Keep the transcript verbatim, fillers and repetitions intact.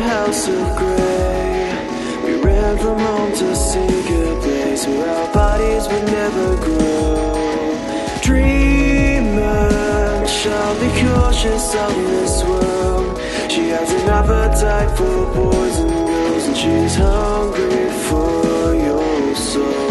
your house of grey. We ran from home to seek a place where our bodies would never grow. Dreamer, shall be cautious of this world. She has an appetite for boys and girls, and she's hungry for your soul.